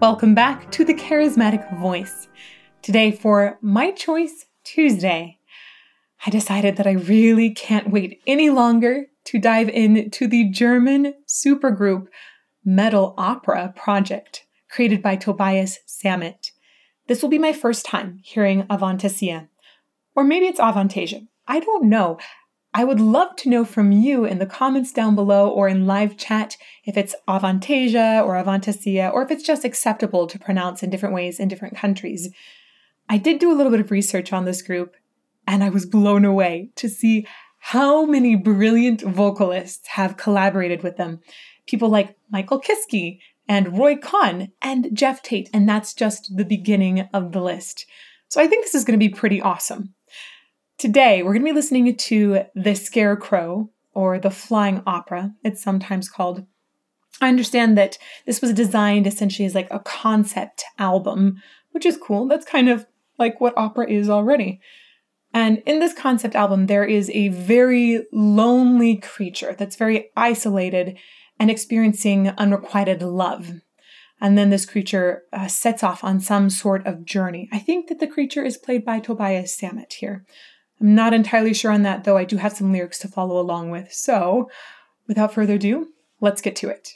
Welcome back to The Charismatic Voice. Today for My Choice Tuesday, I decided that I really can't wait any longer to dive into the German supergroup metal opera project created by Tobias Sammet. This will be my first time hearing Avantasia, or maybe it's Avantasia. I don't know. I would love to know from you in the comments down below or in live chat if it's Avantasia or Avantasia, or if it's just acceptable to pronounce in different ways in different countries. I did do a little bit of research on this group, and I was blown away to see how many brilliant vocalists have collaborated with them. People like Michael Kiske and Roy Kahn and Jeff Tate, and that's just the beginning of the list. So I think this is going to be pretty awesome. Today, we're going to be listening to The Scarecrow, or The Flying Opera, it's sometimes called. I understand that this was designed essentially as like a concept album, which is cool. That's kind of like what opera is already. And in this concept album, there is a very lonely creature that's very isolated and experiencing unrequited love. And then this creature sets off on some sort of journey. I think that the creature is played by Tobias Sammet here. I'm not entirely sure on that, though I do have some lyrics to follow along with. So, without further ado, let's get to it.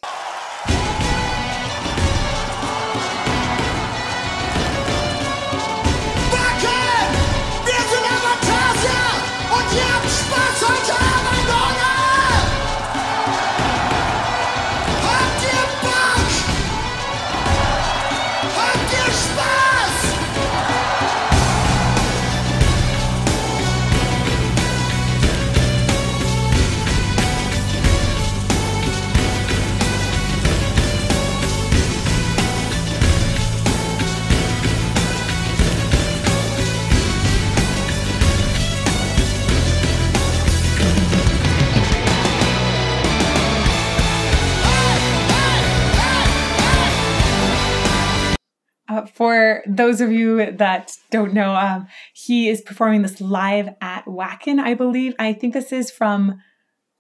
For those of you that don't know, he is performing this live at Wacken, I believe. I think this is from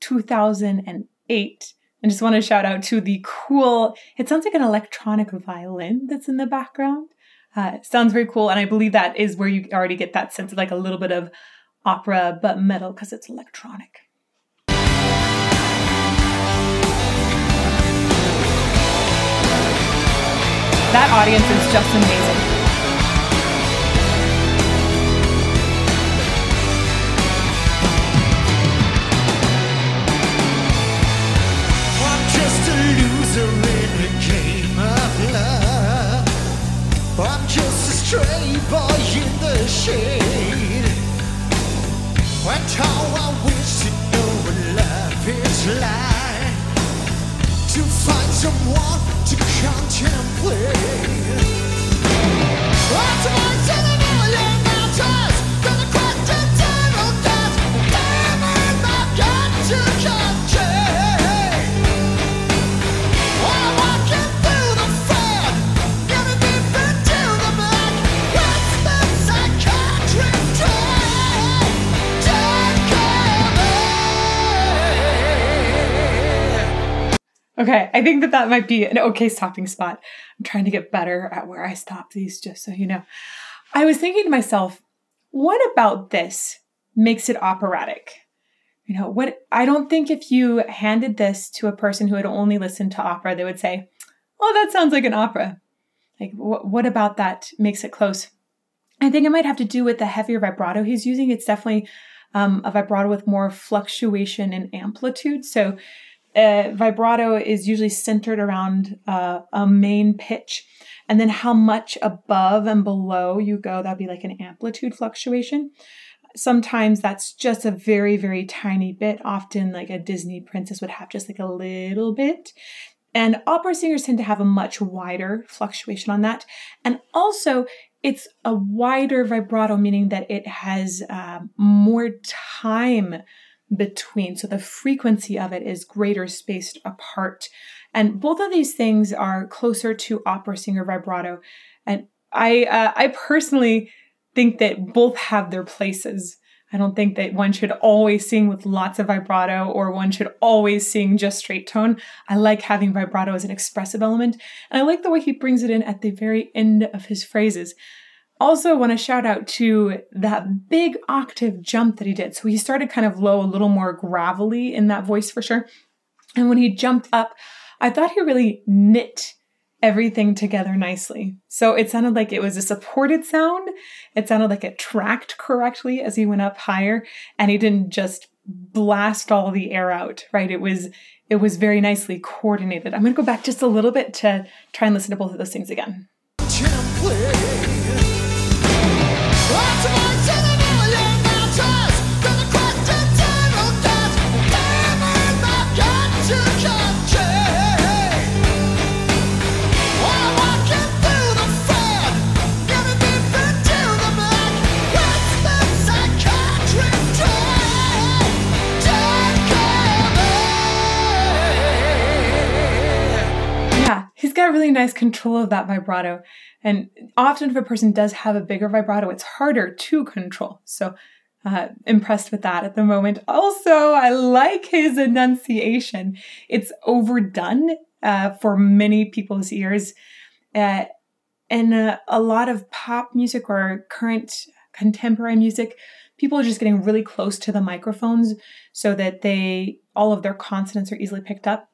2008. I just want to shout out to the cool, it sounds like an electronic violin that's in the background. It sounds very cool, and I believe that is where you already get that sense of like a little bit of opera, but metal, because it's electronic. That audience is just amazing. I'm just a loser in the game of love. I'm just a stray boy in the shade. And how I wish to know what love is like. To find someone to contemplate. What's once in a million mountains? Gonna crack the devil dance. Damn it, I've got to contain. I'm walking through the fog, gonna dip into the black. What's this I can't return? Take care. Okay, I think that might be an okay stopping spot. I'm trying to get better at where I stop these, just so you know. I was thinking to myself, what about this makes it operatic? You know, what? I don't think if you handed this to a person who had only listened to opera, they would say, oh, that sounds like an opera. Like, what about that makes it close? I think it might have to do with the heavier vibrato he's using. It's definitely a vibrato with more fluctuation in amplitude. So vibrato is usually centered around a main pitch, and then how much above and below you go, that'd be like an amplitude fluctuation. Sometimes that's just a very, very tiny bit. Often like a Disney princess would have just like a little bit. And opera singers tend to have a much wider fluctuation on that. And also it's a wider vibrato, meaning that it has more time between. So the frequency of it is greater spaced apart. And both of these things are closer to opera singer vibrato. And I personally think that both have their places. I don't think that one should always sing with lots of vibrato or one should always sing just straight tone. I like having vibrato as an expressive element, and I like the way he brings it in at the very end of his phrases. Also want to shout out to that big octave jump that he did. So he started kind of low, a little more gravelly in that voice for sure. And when he jumped up, I thought he really knit everything together nicely. So it sounded like it was a supported sound. It sounded like it tracked correctly as he went up higher, and he didn't just blast all the air out, right? It was very nicely coordinated. I'm gonna go back just a little bit to try and listen to both of those things again. He's got really nice control of that vibrato. And often if a person does have a bigger vibrato, it's harder to control. So impressed with that at the moment. Also, I like his enunciation. It's overdone for many people's ears. In a lot of pop music or current contemporary music, people are just getting really close to the microphones so that all of their consonants are easily picked up.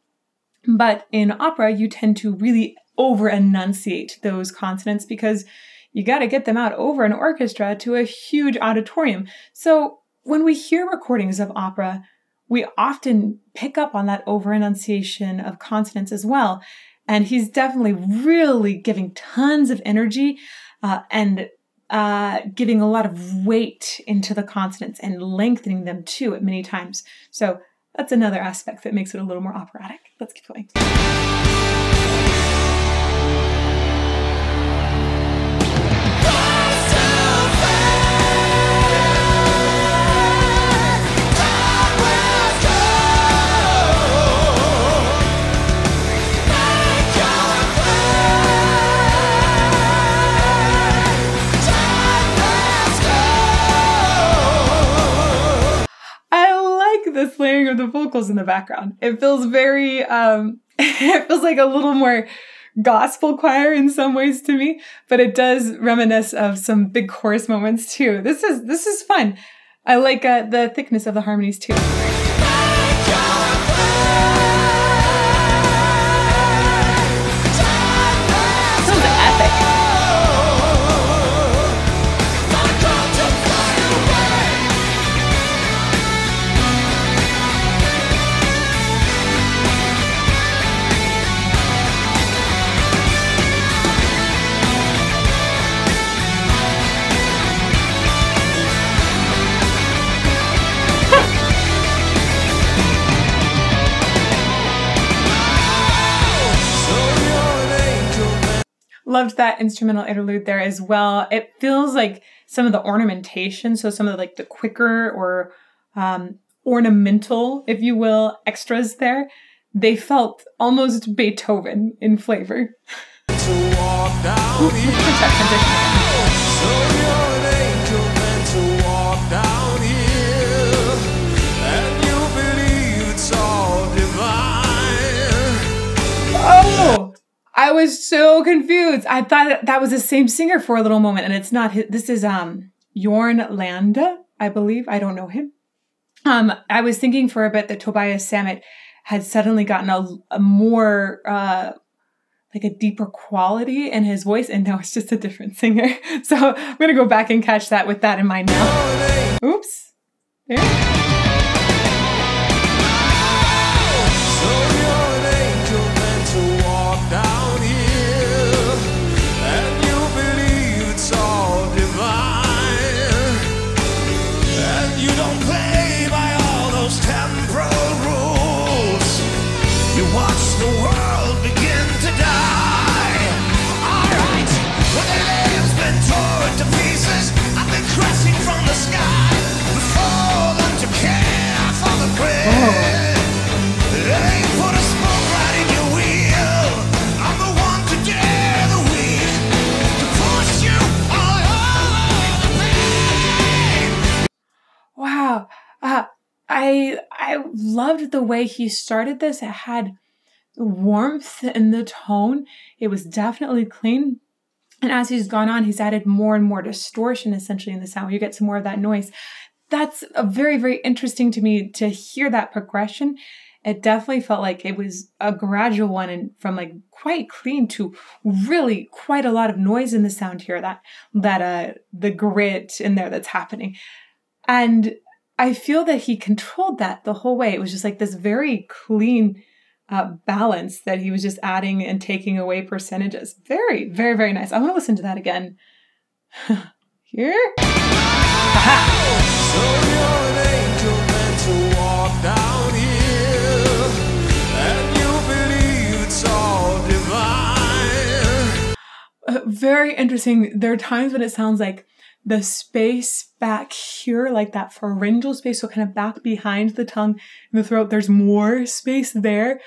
But in opera, you tend to really over-enunciate those consonants because you got to get them out over an orchestra to a huge auditorium. So when we hear recordings of opera, we often pick up on that over-enunciation of consonants as well. And he's definitely really giving tons of energy and giving a lot of weight into the consonants and lengthening them too at many times. So that's another aspect that makes it a little more operatic. Let's keep going. This layering of the vocals in the background. It feels very, it feels like a little more gospel choir in some ways to me, but it does reminisce of some big chorus moments too. This is fun. I like the thickness of the harmonies too. Loved that instrumental interlude there as well. It feels like some of the ornamentation, so some of the, like the quicker or ornamental, if you will, extras there, they felt almost Beethoven in flavor. To walk down I was so confused. I thought that was the same singer for a little moment, and it's not. This is Jorn Lande, I believe. I don't know him. I was thinking for a bit that Tobias Sammet had suddenly gotten a more, like a deeper quality in his voice, and now it's just a different singer. So I'm going to go back and catch that with that in mind now. Oops. There. From the sky, the fall under care. I loved the way he started this. It had warmth in the tone. It was definitely clean. And as he's gone on, he's added more and more distortion essentially in the sound. You get some more of that noise. That's a very, very interesting to me to hear that progression. It definitely felt like it was a gradual one, and from like quite clean to really quite a lot of noise in the sound here, the grit in there that's happening. And I feel that he controlled that the whole way. It was just like this very clean balance that he was just adding and taking away percentages. Very, very, very nice. I want to listen to that again. Here. Aha. So you're an angel meant to walk down here. Very interesting. There are times when it sounds like the space back here, like that pharyngeal space, so kind of back behind the tongue and the throat, there's more space there.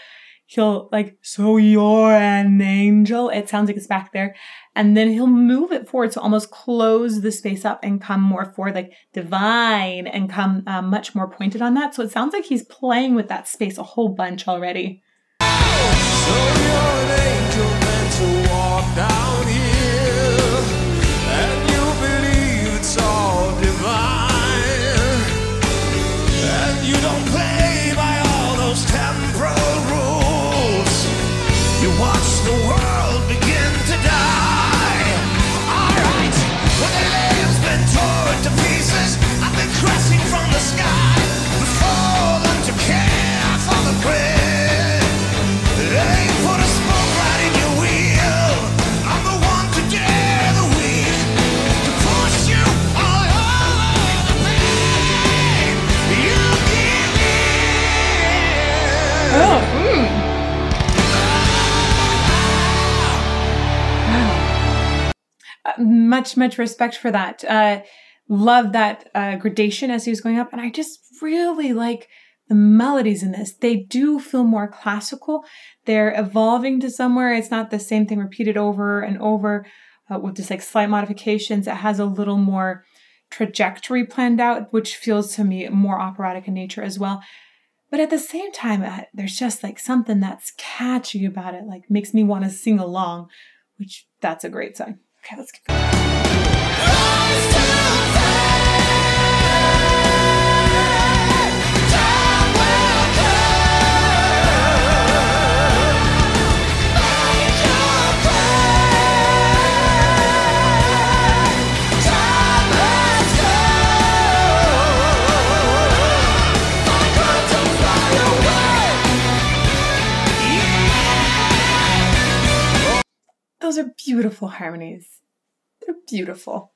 He'll like, so you're an angel. It sounds like it's back there. And then he'll move it forward, so almost close the space up and come more forward, like divine, and come much more pointed on that. So it sounds like he's playing with that space a whole bunch already. So you're an angel meant to walk down here. Much, much respect for that. Love that gradation as he was going up. And I just really like the melodies in this. They do feel more classical. They're evolving to somewhere. It's not the same thing repeated over and over with just like slight modifications. It has a little more trajectory planned out, which feels to me more operatic in nature as well. But at the same time, there's just like something that's catchy about it, like makes me want to sing along, which that's a great sign. Okay, let's keep going. Those are beautiful harmonies. They're beautiful.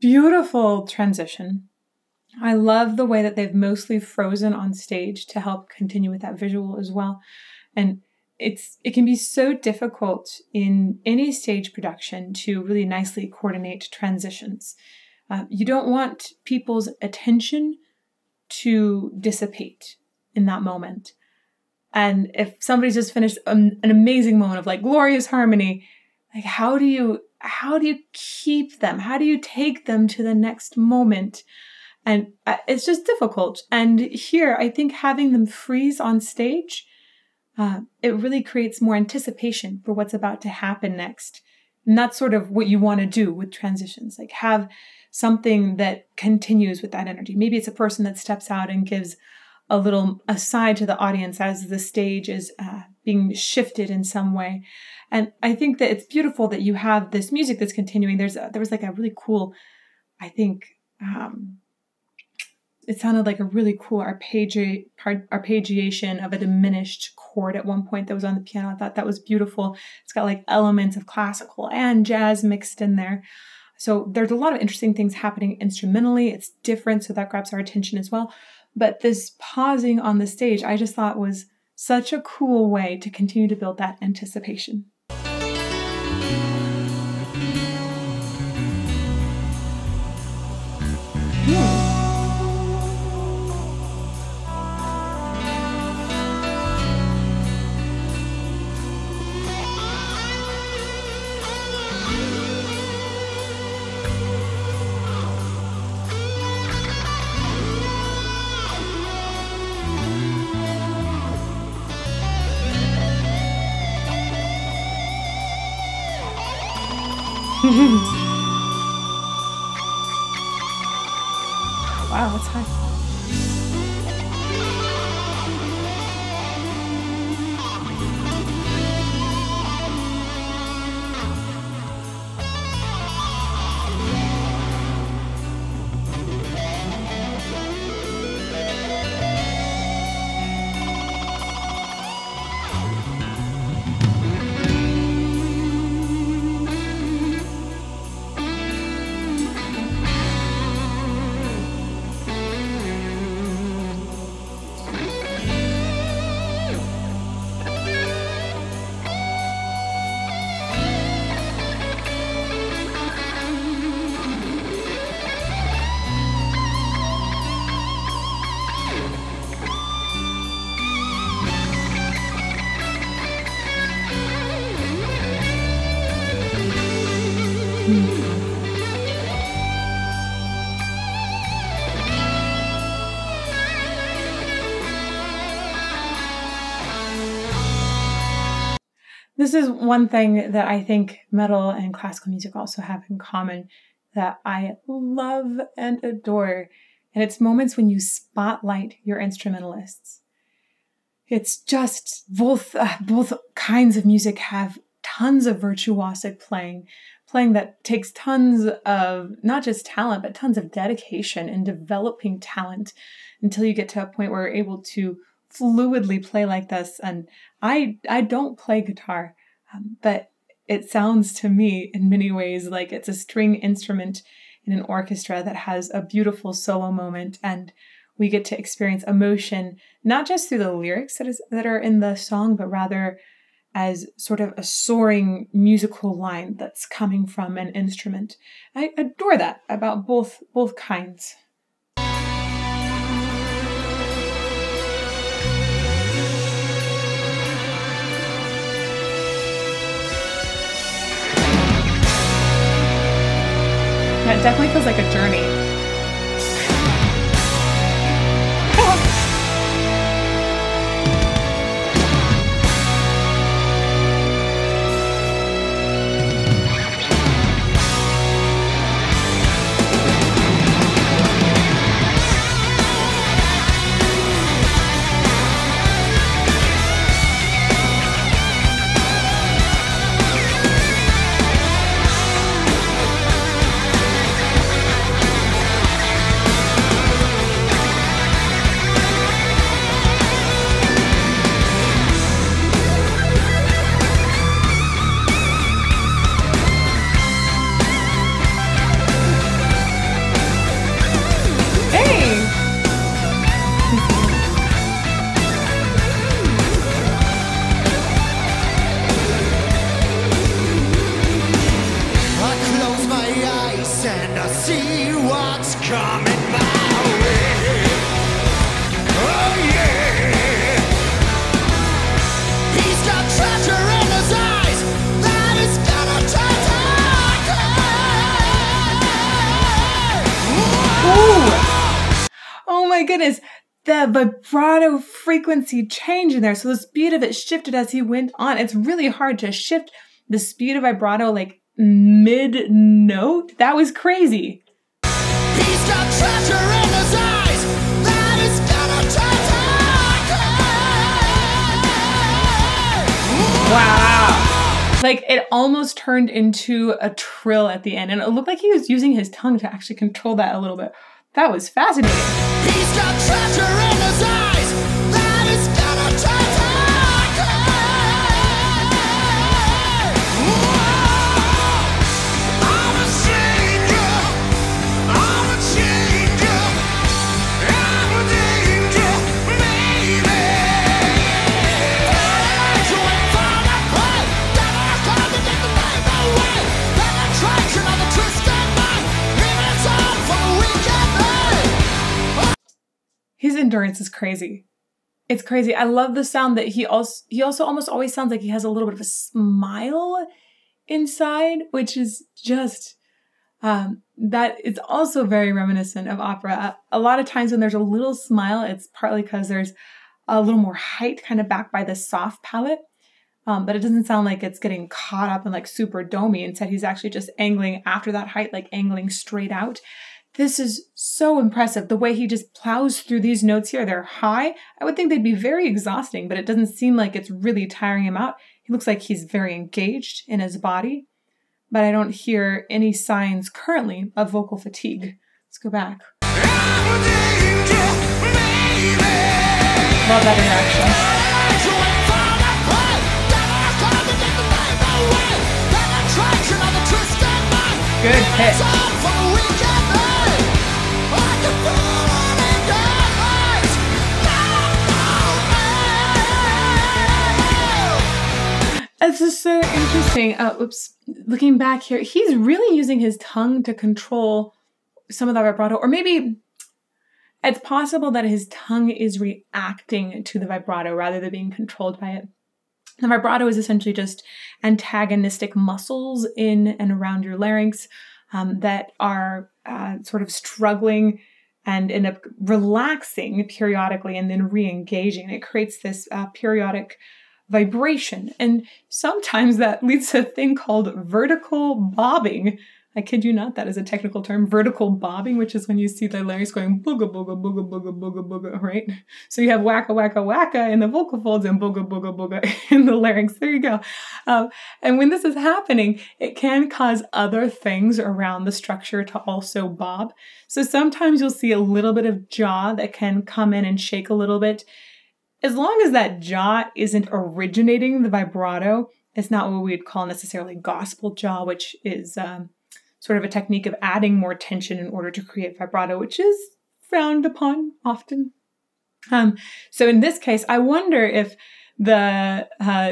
Beautiful transition. I love the way that they've mostly frozen on stage to help continue with that visual as well. And it can be so difficult in any stage production to really nicely coordinate transitions. You don't want people's attention to dissipate in that moment. And if somebody's just finished an amazing moment of like glorious harmony, like how do you keep them? How do you take them to the next moment? And it's just difficult. And here, I think having them freeze on stage, it really creates more anticipation for what's about to happen next. And that's sort of what you want to do with transitions, like have something that continues with that energy. Maybe it's a person that steps out and gives a little aside to the audience as the stage is being shifted in some way. And I think that it's beautiful that you have this music that's continuing. There was like a really cool, I think, it sounded like a really cool arpeggiation of a diminished chord at one point that was on the piano. I thought that was beautiful. It's got like elements of classical and jazz mixed in there. So there's a lot of interesting things happening instrumentally. It's different, so that grabs our attention as well. But this pausing on the stage, I just thought was such a cool way to continue to build that anticipation. Wow, that's high. This is one thing that I think metal and classical music also have in common that I love and adore, and it's moments when you spotlight your instrumentalists. It's just both kinds of music have tons of virtuosic playing that takes tons of not just talent, but tons of dedication and developing talent until you get to a point where you're able to fluidly play like this. And I don't play guitar, but it sounds to me in many ways like it's a string instrument in an orchestra that has a beautiful solo moment, and we get to experience emotion, not just through the lyrics that are in the song, but rather as sort of a soaring musical line that's coming from an instrument. I adore that about both kinds. That definitely feels like a journey. Goodness, the vibrato frequency change in there. So the speed of it shifted as he went on. It's really hard to shift the speed of vibrato like mid note. That was crazy. He's got treasure in his eyes that is gonna turn. Wow. Like it almost turned into a trill at the end, and it looked like he was using his tongue to actually control that a little bit. That was fascinating. He's got treasure in his eyes that is gonna turn His endurance is crazy. It's crazy. I love the sound that he also almost always sounds like he has a little bit of a smile inside, which is just, that it's also very reminiscent of opera. A lot of times when there's a little smile, it's partly because there's a little more height kind of backed by the soft palate. But it doesn't sound like it's getting caught up and like super domey. Instead, he's actually just angling after that height, like angling straight out. This is so impressive. The way he just plows through these notes here, they're high. I would think they'd be very exhausting, but it doesn't seem like it's really tiring him out. He looks like he's very engaged in his body, but I don't hear any signs currently of vocal fatigue. Let's go back. Love that interaction. Good pitch. This is so interesting. Oops. Looking back here, he's really using his tongue to control some of that vibrato, or maybe it's possible that his tongue is reacting to the vibrato rather than being controlled by it. The vibrato is essentially just antagonistic muscles in and around your larynx that are sort of struggling and end up relaxing periodically and then re-engaging. It creates this periodic vibration. And sometimes that leads to a thing called vertical bobbing. I kid you not, that is a technical term, vertical bobbing, which is when you see the larynx going booga, booga, booga, booga, booga, booga, right? So you have wacka, wacka, wacka in the vocal folds and booga, booga, booga in the larynx. There you go. And when this is happening, it can cause other things around the structure to also bob. So sometimes you'll see a little bit of jaw that can come in and shake a little bit. As long as that jaw isn't originating the vibrato, it's not what we'd call necessarily gospel jaw, which is sort of a technique of adding more tension in order to create vibrato, which is frowned upon often. So in this case, I wonder if the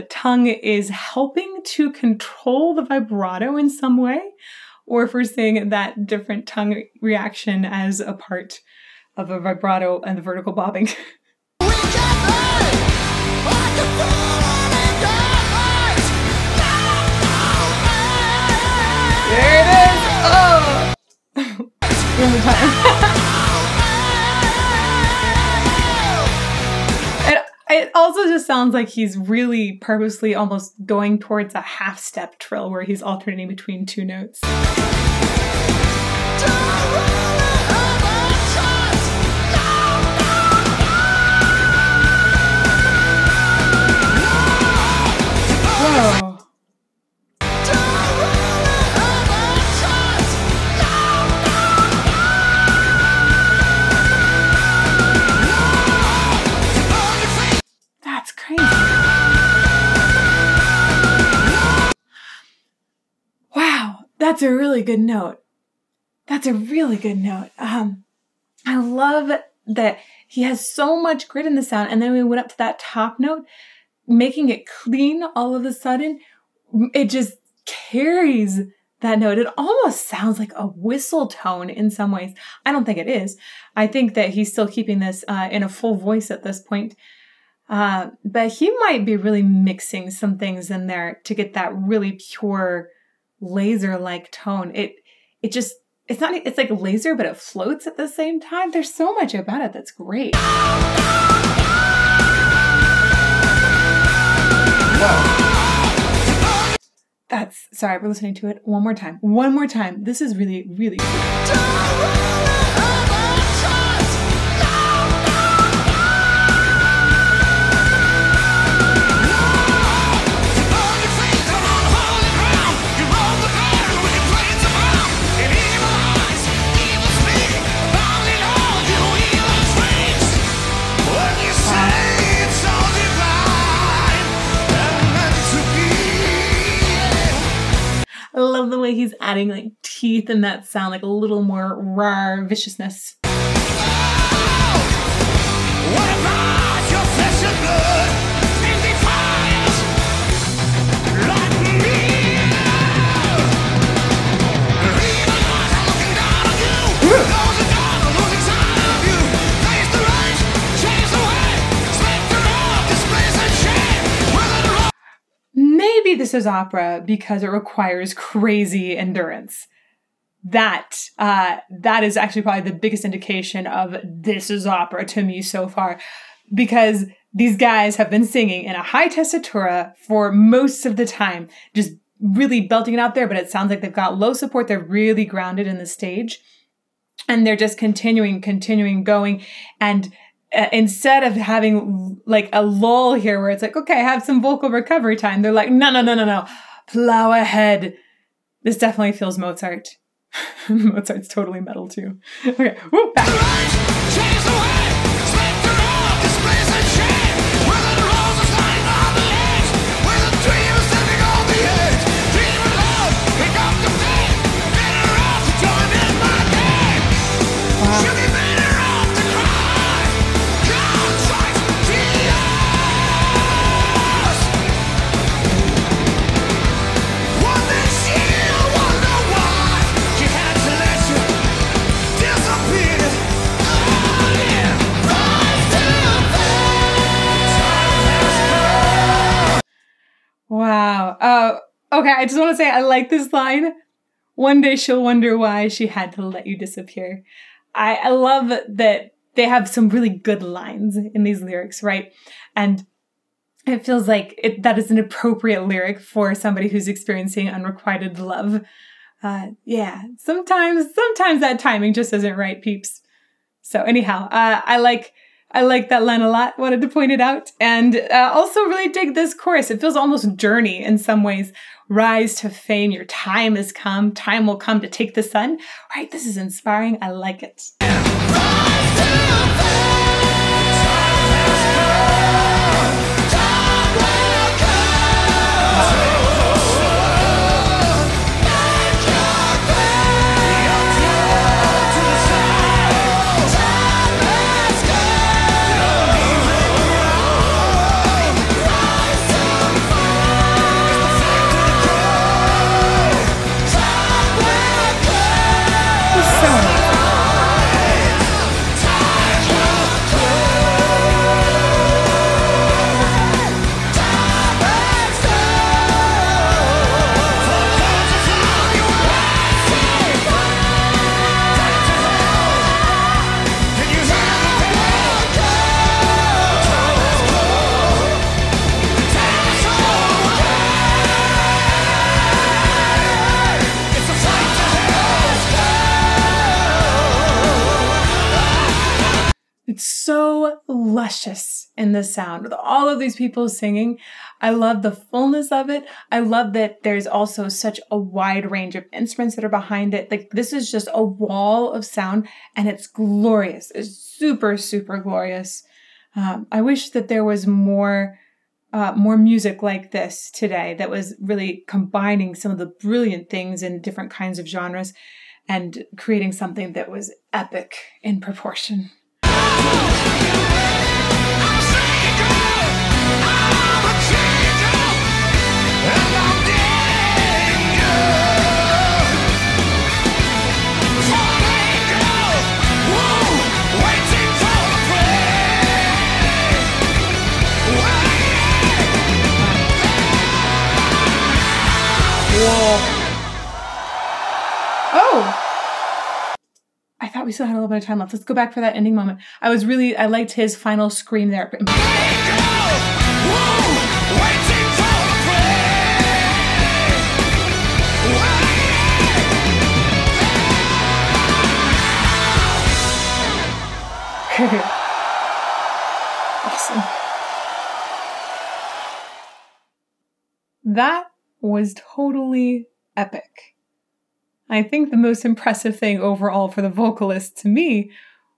tongue is helping to control the vibrato in some way, or if we're seeing that different tongue reaction as a part of a vibrato and the vertical bobbing. There it is! Oh! One more time. It also just sounds like he's really purposely almost going towards a half-step trill where he's alternating between two notes. That's a really good note. That's a really good note. I love that he has so much grit in the sound. And then we went up to that top note, making it clean all of a sudden. It just carries that note. It almost sounds like a whistle tone in some ways. I don't think it is. I think that he's still keeping this in a full voice at this point. But he might be really mixing some things in there to get that really pure laser-like tone. It's like laser, but it floats at the same time. There's so much about it that's great. Whoa. That's, sorry, we're listening to it one more time. One more time. This is really, really cool. way he's adding like teeth and that sound, like a little more raw viciousness. Oh, what about your flesh and blood and the fires like me? Even eyes are looking down on you. Those are gone, are losing sight of you. Face the rage, change the way, slip the road, displace and shame. Maybe this is opera because it requires crazy endurance. That is actually probably the biggest indication of this is opera to me so far, because these guys have been singing in a high tessitura for most of the time, just really belting it out there, but it sounds like they've got low support. They're really grounded in the stage and they're just continuing going. And instead of having like a lull here where it's like, okay, have some vocal recovery time, they're like, no, plow ahead. This definitely feels Mozart. Mozart's totally metal too. Okay, whoop, back. Wow. Okay, I just want to say I like this line. One day she'll wonder why she had to let you disappear. I love that they have some really good lines in these lyrics, right? And it feels like that is an appropriate lyric for somebody who's experiencing unrequited love. Yeah, sometimes that timing just isn't right, peeps. So anyhow, I like that line a lot, wanted to point it out, and also really dig this chorus. It feels almost Journey in some ways. Rise to fame, your time has come, time will come to take the sun. Right, this is inspiring, I like it. So luscious in the sound with all of these people singing. I love the fullness of it. I love that there's also such a wide range of instruments that are behind it. Like, this is just a wall of sound and it's glorious. It's super, super glorious. I wish that there was more music like this today that was really combining some of the brilliant things in different kinds of genres and creating something that was epic in proportion. We still had a little bit of time left. Let's go back for that ending moment. I liked his final scream there. Awesome. That was totally epic. I think the most impressive thing overall for the vocalist to me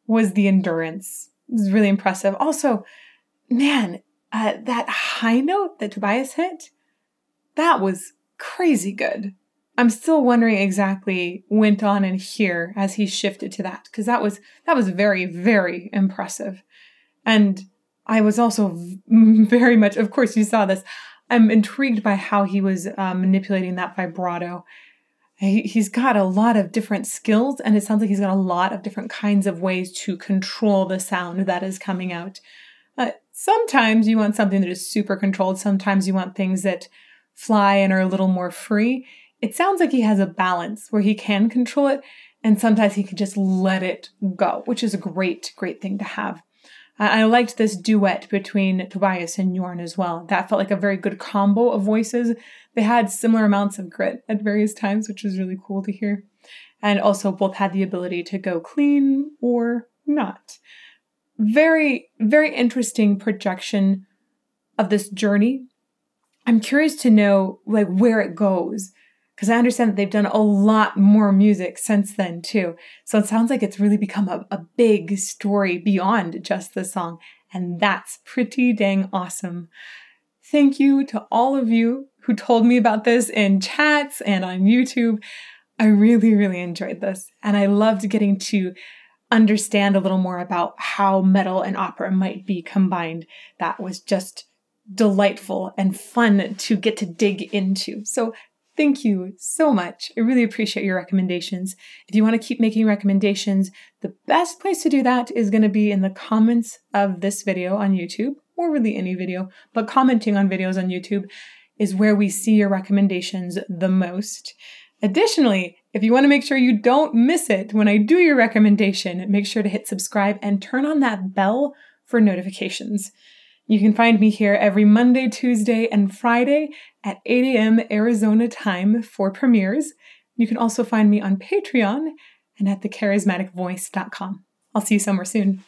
was the endurance. It was really impressive. Also, man, that high note that Tobias hit, that was crazy good. I'm still wondering exactly went on in here as he shifted to that, because that was very, very impressive. And I was also very much, of course you saw this, I'm intrigued by how he was manipulating that vibrato. He's got a lot of different skills, and it sounds like he's got a lot of different kinds of ways to control the sound that is coming out. Sometimes you want something that is super controlled. Sometimes you want things that fly and are a little more free. It sounds like he has a balance where he can control it, and sometimes he can just let it go, which is a great, great thing to have. I liked this duet between Tobias and Jorn as well. That felt like a very good combo of voices. They had similar amounts of grit at various times, which was really cool to hear. And also both had the ability to go clean or not. Very, very interesting projection of this journey. I'm curious to know like where it goes, because I understand that they've done a lot more music since then too. So it sounds like it's really become a big story beyond just the song. And that's pretty dang awesome. Thank you to all of you who told me about this in chats and on YouTube. I really, really enjoyed this. And I loved getting to understand a little more about how metal and opera might be combined. That was just delightful and fun to get to dig into. So thank you so much. I really appreciate your recommendations. If you want to keep making recommendations, the best place to do that is going to be in the comments of this video on YouTube, or really any video, but commenting on videos on YouTube is where we see your recommendations the most. Additionally, if you want to make sure you don't miss it when I do your recommendation, make sure to hit subscribe and turn on that bell for notifications. You can find me here every Monday, Tuesday, and Friday at 8 a.m. Arizona time for premieres. You can also find me on Patreon and at thecharismaticvoice.com. I'll see you somewhere soon.